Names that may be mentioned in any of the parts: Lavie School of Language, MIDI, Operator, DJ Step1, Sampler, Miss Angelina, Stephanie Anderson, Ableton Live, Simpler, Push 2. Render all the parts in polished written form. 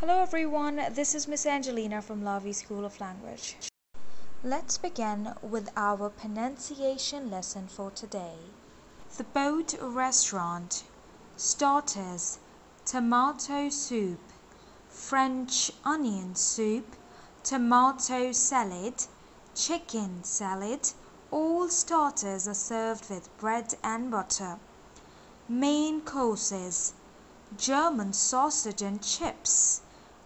Hello everyone, this is Miss Angelina from Lavie School of Language. Let's begin with our pronunciation lesson for today. The boat restaurant. Starters: tomato soup, French onion soup, tomato salad, chicken salad. All starters are served with bread and butter. Main courses: German sausage and chips,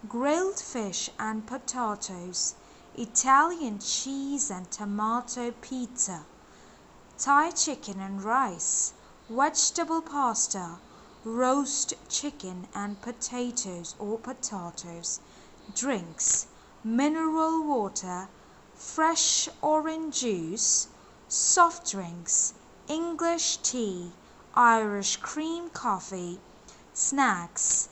grilled fish and potatoes, Italian cheese and tomato pizza, Thai chicken and rice, vegetable pasta, roast chicken and potatoes. Drinks: mineral water, fresh orange juice, soft drinks, English tea, Irish cream coffee. Snacks: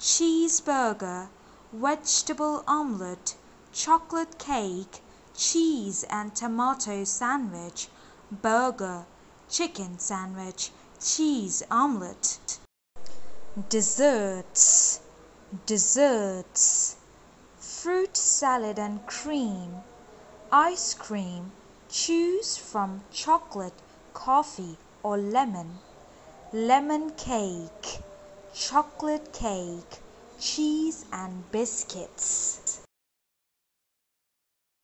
cheeseburger, vegetable omelette, chocolate cake, cheese and tomato sandwich, burger, chicken sandwich, cheese omelette. Desserts: fruit salad and cream, ice cream. Choose from chocolate, coffee or lemon. Lemon cake, chocolate cake, cheese and biscuits.